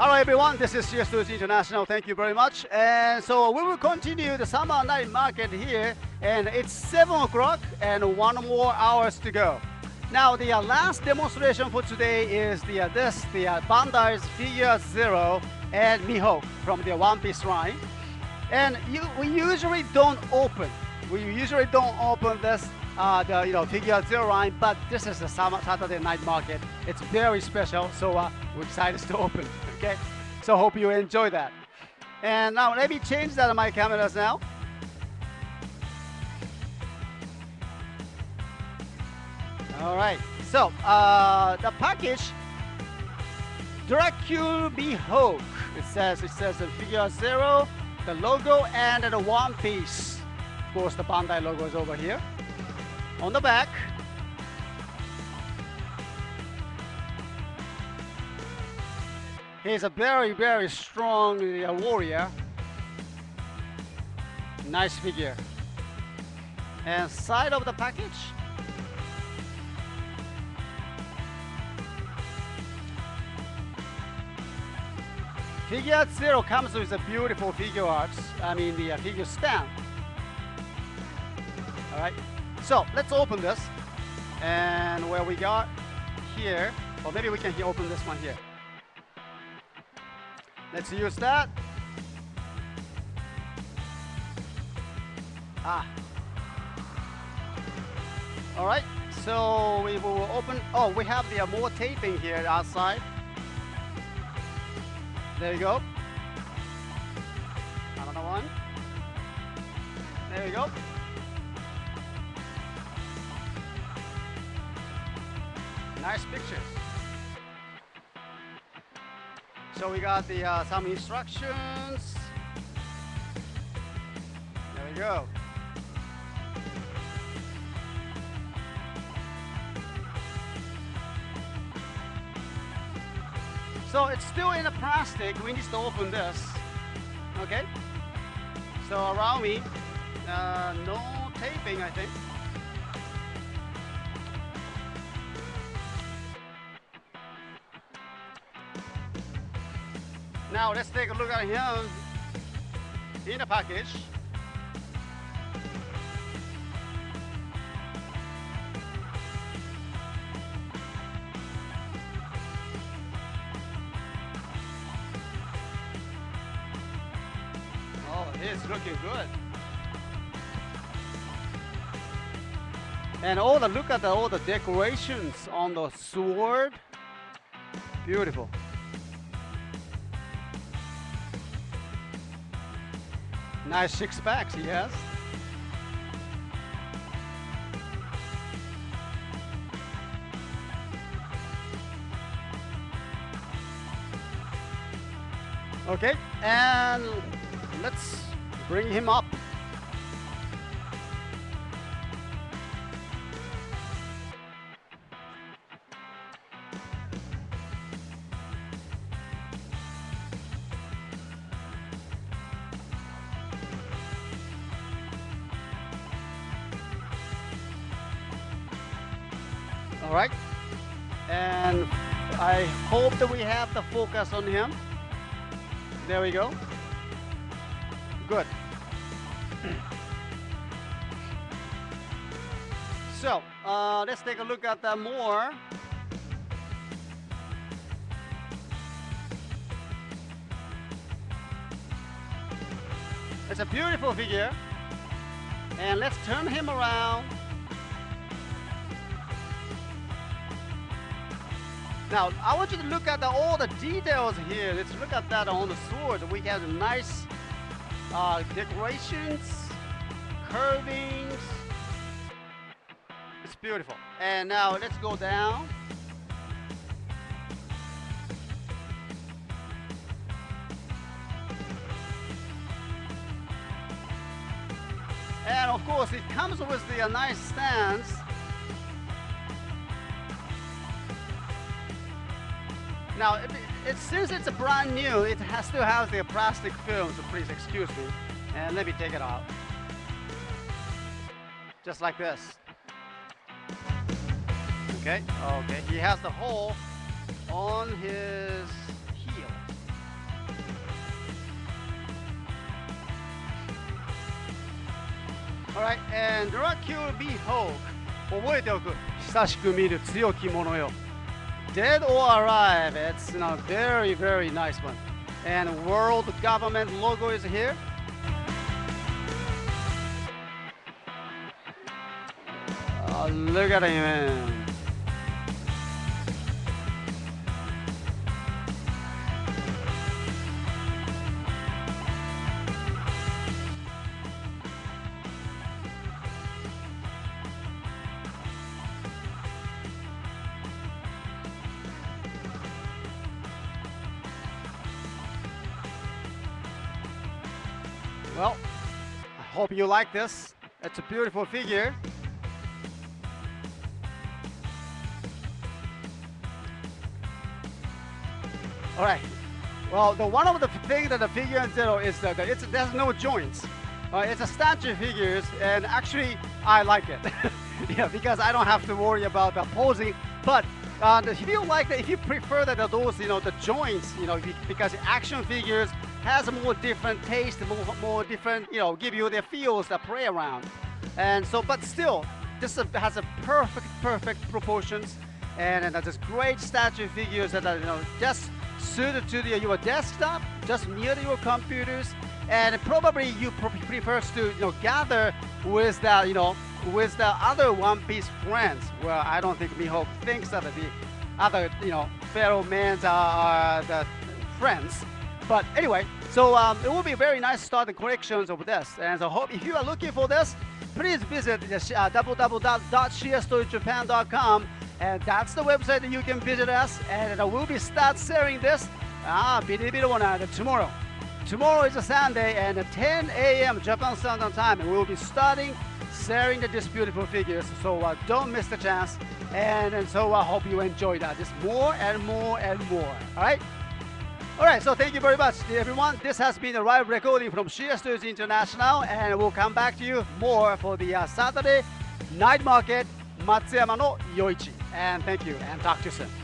Alright everyone, this is CS Toys International, thank you very much. And so we will continue the summer night market here, and it's 7 o'clock and 1 more hour to go. Now the last demonstration for today is the Bandai's Figuarts Zero and Mihawk from the One Piece line. And we usually don't open this Figuarts Zero line, but this is the summer Saturday night market. It's very special, so we're excited to open it. Okay, so hope you enjoy that. And now let me change that on my cameras now. All right, so the package, Dracule Mihawk. It says the Figuarts Zero, the logo, and the One Piece. Of course, the Bandai logo is over here. On the back. He's a very, very strong warrior. Nice figure. And side of the package. Figuarts Zero comes with a beautiful figure arts. I mean the figure stamp. All right. So let's open this. And where we got here, or maybe we can open this one here. Let's use that. Ah. All right. So we will open. Oh, we have the more taping here outside. There you go. Another one. There you go. Nice picture. So we got the some instructions. There we go. So it's still in a plastic. We need to open this. Okay. So around me, no taping, I think. Now let's take a look at him in the package. It's looking good. And all the look at all the decorations on the sword. Beautiful. Nice 6-packs he has. Okay, and let's bring him up. All right, and I hope that we have the focus on him. There we go. Good. So let's take a look at that more. It's a beautiful figure, and let's turn him around. Now I want you to look at all the details here. Let's look at that on the sword. We have a nice decorations, curvings. It's beautiful. And now let's go down. And of course, it comes with the nice stands. Now, since it's a brand new, it still has the plastic film, so please excuse me. And let me take it out. Just like this. Okay, he has the hole on his heel. Alright, and Dracule Mihawk. 覚えておく。久しく見る強き者よ。Dead or Alive. It's a very, very nice one. And World Government logo is here. Oh, look at him, man. Well, I hope you like this. It's a beautiful figure. All right. Well, the one of the things that the figure in Zero is that there's no joints. It's a statue figures, and actually I like it. Yeah, because I don't have to worry about the posing. But if you like that, if you prefer that those, the joints, because action figures has a more different taste, more different, give you the feels that play around. And so, but still, this has a perfect proportions, and that's great statue figures that are, just suited to your desktop, just near your computers, and probably you prefers to, gather with the, with the other One Piece friends. Well, I don't think Mihawk thinks that the other, fellow men are the friends. But anyway, so it will be very nice to start the collections of this. And so hope if you are looking for this, please visit www.cstoysjapan.com, and that's the website that you can visit us. And we'll be start sharing this tomorrow. Tomorrow is a Sunday, and at 10 a.m. Japan Standard Time, and we'll be starting sharing these beautiful figures. So don't miss the chance. And so I hope you enjoy that. Just more and more and more. All right. All right, so thank you very much, everyone. This has been a live recording from CS Toys International, and we'll come back to you more for the Saturday night market, Matsuyama no Yoichi. And thank you, and talk to you soon.